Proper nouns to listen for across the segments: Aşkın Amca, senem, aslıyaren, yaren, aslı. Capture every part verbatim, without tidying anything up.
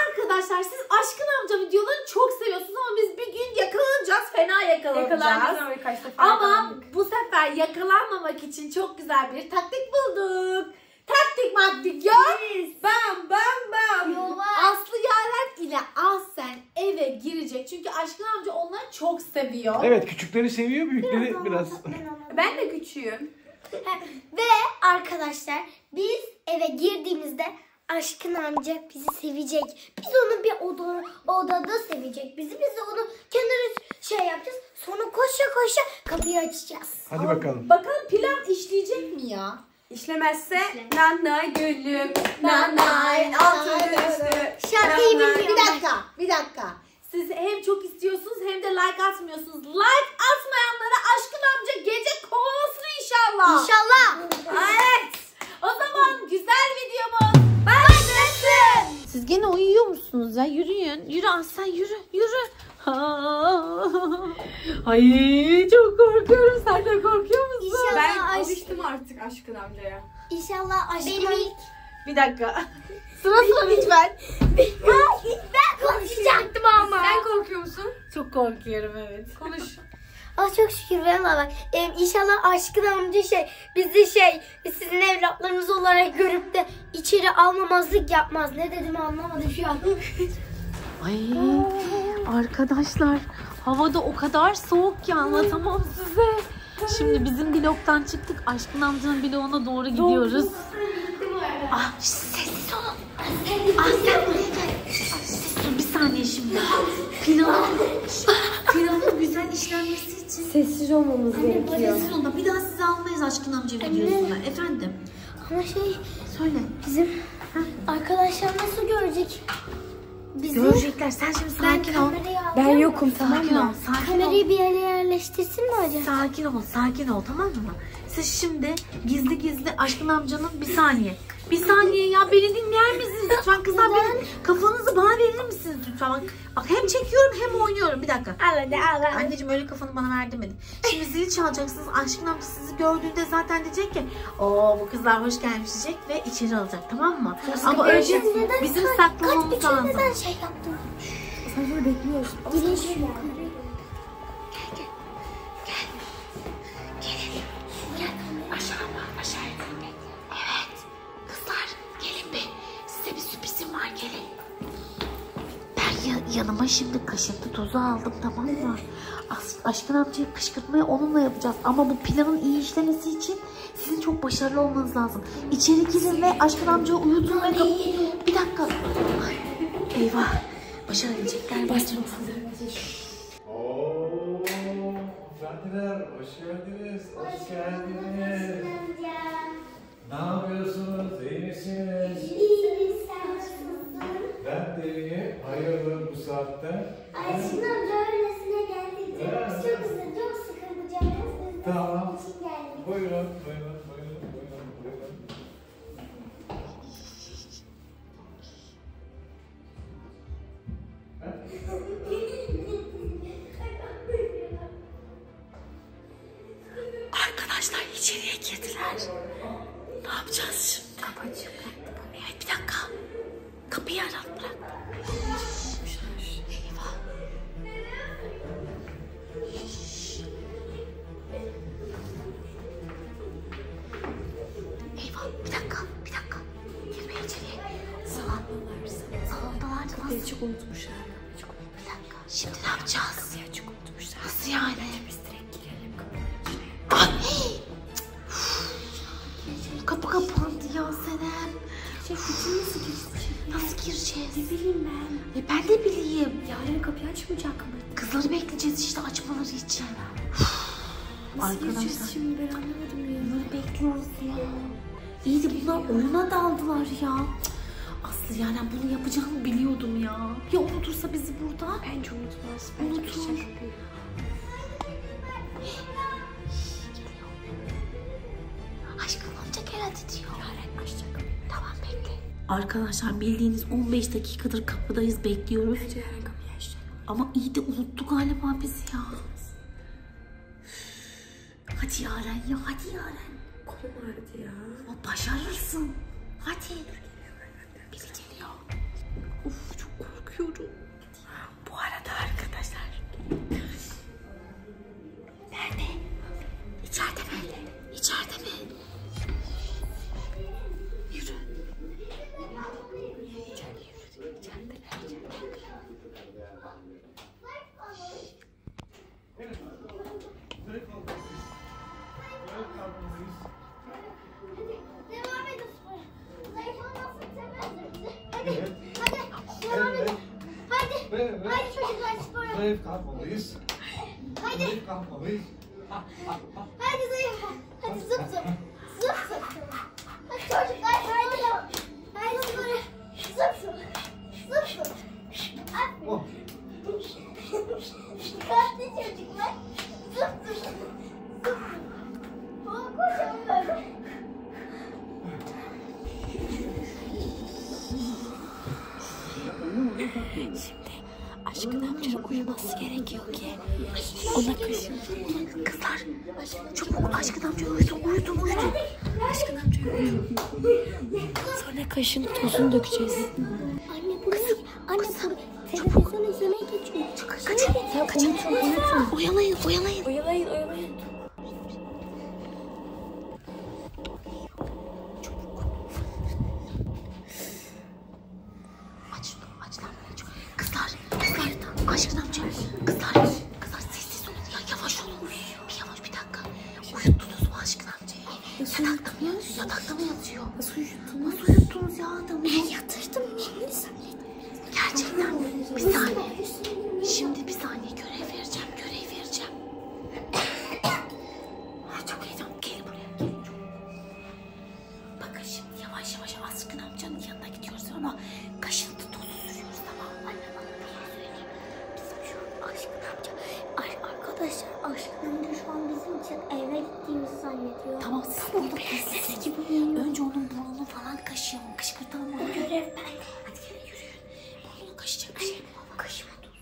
Arkadaşlar siz Aşkın Amca videolarını çok seviyorsunuz ama biz bir gün yakalanacağız, fena yakalanacağız. Ama bu sefer yakalanmamak için çok güzel bir taktik bulduk. Taktik maktik yok. Bam bam bam. Aslı Yaren ile Ahsen eve girecek. Çünkü Aşkın Amca onları çok seviyor. Evet, küçükleri seviyor, büyükleri biraz. Ben de küçüğüm. Ve arkadaşlar biz eve girdiğimizde Aşkın Amca bizi sevecek. Biz onu bir oda, odada sevecek. Bizi biz de onu kenara şey yapacağız. Sonra koşa koşa kapıyı açacağız. Hadi Aa, bakalım. Bakalım plan işleyecek mi ya? İşlemezse nanay gülüm, nanay altın üstü. Şarkıyı bilmiyorum. Bir dakika, bir dakika. Siz hem çok istiyorsunuz hem de like atmıyorsunuz. Like atmayanlara Aşkın Amca gece kovalsın inşallah. İnşallah. Evet. O zaman güzel videomuz başlasın. Siz gene uyuyor musunuz ya? Yürüyün. Yürü Aslan, yürü. Yürü. Ay çok korkuyorum. Sen de korkuyor musun? İnşallah ben aşk... alıştım artık Aşkın Amca'ya. İnşallah Aşkın Amca. Benim... Bir dakika. Sıra sıra lütfen. Ben konuşacaktım ama. Sen korkuyor musun? Çok korkuyorum, evet. Konuş. Ah çok şükür valla bak. Ee, inşallah Aşkın Amca şey bizi şey sizin evlatlarınız olarak görüp de içeri almamazlık yapmaz. Ne dedim anlamadım şu an. Ay arkadaşlar havada o kadar soğuk ki anlatamam size. Şimdi bizim bloktan çıktık. Aşkın Amca'nın bloğuna doğru gidiyoruz. Ah sessiz olun. Ah sen buraya bir saniye şimdi. Planın, planın güzel işlenmesi için sessiz olmamız anne, gerekiyor. Sessiz olma. Bir daha sizi almayız Aşkın Amca'yı diyorsunlar. Efendim. Ama şey söyle. Bizim ha? Arkadaşlar nasıl görecek? Bizi... Görecekler. Sen şimdi sakin ben ol. Ben yokum tamam mı? Kamerayı ol. Bir yere yerleştirsin mi acaba? Sakin ol. Sakin ol tamam mı? Siz şimdi gizli gizli Aşkın Amca'nın bir saniye. Bir saniye ya beni dinler misiniz lütfen kızlar? Benim, kafanızı bana verir misiniz lütfen? Bak, bak hem çekiyorum hem oynuyorum. Bir dakika. Al hadi al hadi. Anneciğim öyle kafanı bana ver demedin. Şimdi zili çalacaksınız. Aşkın Amca sizi gördüğünde zaten diyecek ki ooo bu kızlar hoş gelmiş diyecek ve içeri alacak tamam mı? Hoş ama önce bizim saklamamız lazım. Kaç neden şey yaptın? Sen böyle bekliyorsun. Gel gel. Gel. Gel. Gel. Aşağı bak aşağıya. Yanıma şimdi kaşıntı tozu aldım tamam mı? As Aşkın Amca'yı kışkırtmayı onunla yapacağız. Ama bu planın iyi işlemesi için sizin çok başarılı olmanız lazım. İçeri girin ve Aşkın Amca'yı uyutun ve kapı... Bir dakika. Ay, eyvah. Başarabilecekler. Başarılı. Ooo. Efendiler hoş geldiniz. Hoş geldiniz. Ne yapıyorsunuz? İyi misiniz? Ben de iyi. Hayırdır bu saatte? Aşkın Amca öylesine geldik. Çok sıkıntı, çok sıkıntı canım. Tamam. Buyurun, buyurun, buyurun, buyurun, buyurun. Arkadaşlar içeriye girdiler. Ne yapacağız şimdi? Kapatacağım. Evet, bir dakika. Kapıyı arat bırak. Eyvah. Eyvah. Bir dakika. Bir dakika. Girme içeriye. Salondalar. Salondalar. Kapıyı açık unutmuşlar. Bir dakika. Şimdi ne yapacağız? Kapıyı açık unutmuşlar. Nasıl yani? Biz direkt girelim kapıya. Kapı kapandı ya Senem. Bütün nasıl gireceğiz? Nasıl gireceğiz? Ne bileyim ben. E ben de bileyim. Yarın kapıyı açmayacak mı? Kızları bekleyeceğiz işte açmaları için. Nasıl gireceğiz şimdi ben anlamadım ya. Bunları Bunlar oyuna daldılar ya. Aslı yani bunu yapacağını biliyordum ya. Ya unutursa bizi burada? Bence unutmaz. Bence unutur. Bir şey Aşkın amca gel hadi diyor. Yarın tamam bekle. Arkadaşlar bildiğiniz on beş dakikadır kapıdayız, bekliyoruz. Bence yarın kapıya işte. Ama iyi de unuttu galiba bizi ya. Hadi Yaren ya, hadi Yaren. Kolum ağrıdı ya. Ama başarırsın. Hadi. Biri geliyor. Of çok korkuyorum. Bu arada arkadaşlar. Nerede? İçeride mi? İçeride mi? Yürü. İçeride yürü. İçeride. Zayıf kalkmalıyız. Hadi. Zayıf kalkmalıyız. Ha, ha, ha. Hadi zayıf. Hadi zıp zıp. Zıp zıp. Hadi çocuklar. Hadi. Hadi sonra. Zıp zıp. Zıp zıp. Aferin. Oh. Hadi çocuklar. Zıp zıp. Zıp zıp. Oh, koşalım böyle. Şimdi Aşkın amcanın uyuması gerekiyor ki ona kızıyor. Kızlar çabuk Aşkın amca uyudu, uyudu, uyudu. Aşkın amca uyudu. Sonra kaşın tozunu dökeceğiz. Anne bu kızım, ne? Anne kızım, televizyon izlemeye geçiyor. Kaçın, kaçın. Uyanayın, uyanayın. Uyanayın, uyanayın. Aşkın amca, kızlar, kızlar sessiz olun ya, yavaş olun. Bir yavaş bir dakika. Uyuttunuz mu Aşkın amcayı? Yatakta mı yatıyor? Yatakta mı yatıyor? Nasıl uyuttunuz? Nasıl uyuttunuz ya adamı? Ben yatırdım. Gerçekten bir saniye. Şimdi bir saniye görev vereceğim, görev vereceğim. Çok heyecanlı. Gelin buraya, gelin. Bakın şimdi yavaş yavaş Aşkın amcanın yanına gidiyoruz ama kaşıntı tozu sürüyoruz, tamam mı? Anne bana bir şey söyleyeyim. Aşkın amca, arkadaşlar Aşkın amca şu an bizim için eve gittiğimizi zannediyor. Tamam siz tamam, burada prensesi gibi uyuyun. Önce onun burnunu falan kaşıyalım, kışkırtalım. O görev bende. Hadi gelin yürüyün. Burnunu kaşıyacak bir şey mi? Kaşıma dur.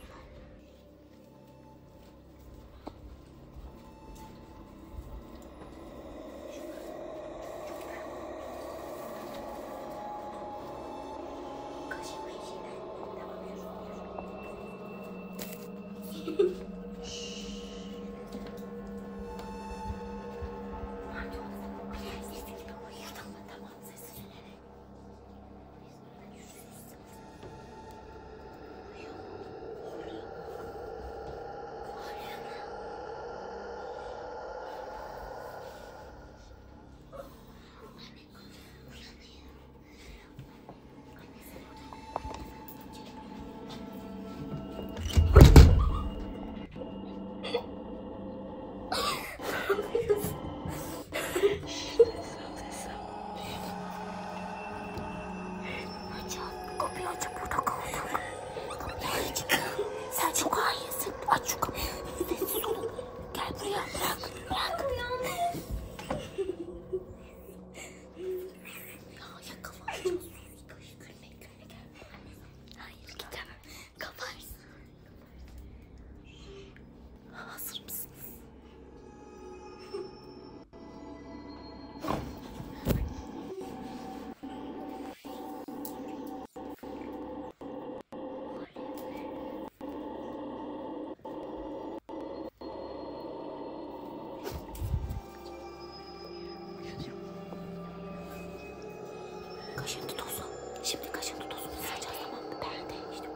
Kaşıntı tozu. Şimdi kaşıntı tozunu sıkacağız, tamam mı? Ben de işte.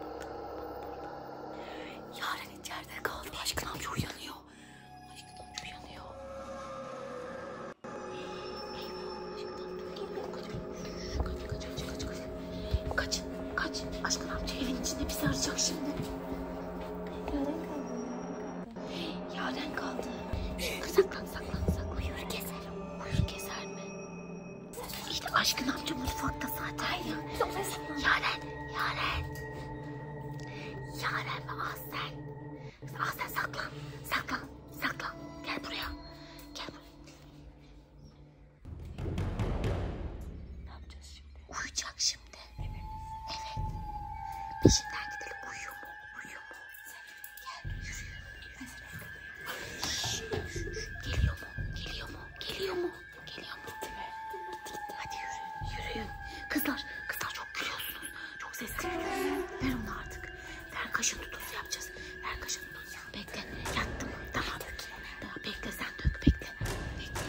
Yaren içeride kaldı. Aşkın amca uyanıyor. Aşkın amca uyanıyor. Eyvah. Aşkın amca. Kaç, kaç, kaç, kaç. Kaçın, kaçın. Aşkın amca evin içinde bizi arayacak şimdi. Yaren kaldı. Yaren kaldı. Saklan, saklan, saklan. Uyur keser. Uyur keser mi? İşte Aşkın amca mutfakta zaten. Hayır. Yaren, Yaren. Yaren ve Ahsen. Ahsen saklan, saklan, saklan. Gel buraya. Gel buraya. Ne yapacağız şimdi? Uyuyacak şimdi. Evet. Evet. Peşinden gidelim. Uyuyor mu? Uyuyor mu? Gel, yürü. Geliyor mu? Geliyor mu? Geliyor mu? Geliyor mu? Hadi yürü, yürüyün. Kızlar, kızlar çok gülüyorsunuz. Çok sesli gülüyorsunuz. Ver onu artık. Ver kaşın tutusu yapacağız. Ver kaşın tutusu. Bekle, yattım. Tamam. Daha bekle, sen dök, bekle. Bekle.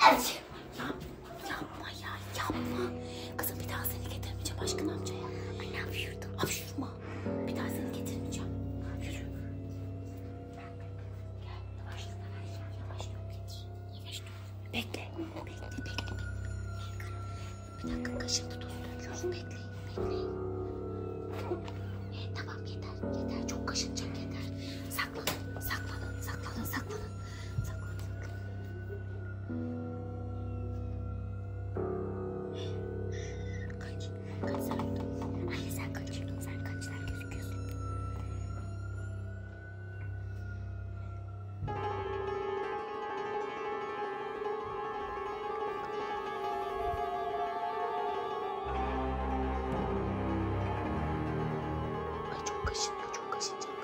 Ay. Yapma, yapma ya, yapma. Kızım bir daha seni getirmeyeceğim Aşkın amcaya. Ay ne yapıyordun? Hapşırma. Bir daha seni getirmeyeceğim. Bekle, bekle, bekle. Bir dakika kaşığı tutup döküyoruz. Bekleyin, bekleyin. E, tamam yeter, yeter. Çok kaşınacak yeter. Saklanın, saklanın, saklanın, saklanın. Saklanın, saklanın. Kaç, kaç sen. Anne sen kaç, sen kaç, sen gözüküyorsun. Ay çok kaşınıyor, çok kaşınacak galiba.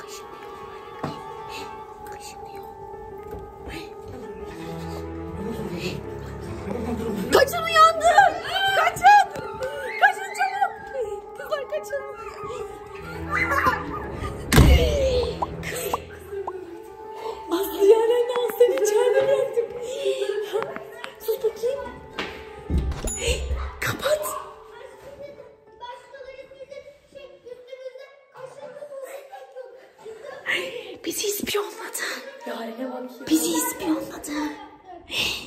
Kaşınıyor, kaşınıyor. Kaçın uyandı! Kaçın! Kaçın çabuk! Kızlar kaçın! Aslı Yaren'le Aslı'nı içeride bıraktık. Sus bakayım. Kapat! Bizi ispiyonladı. Yaren'e bak ya. Bizi ispiyonladı.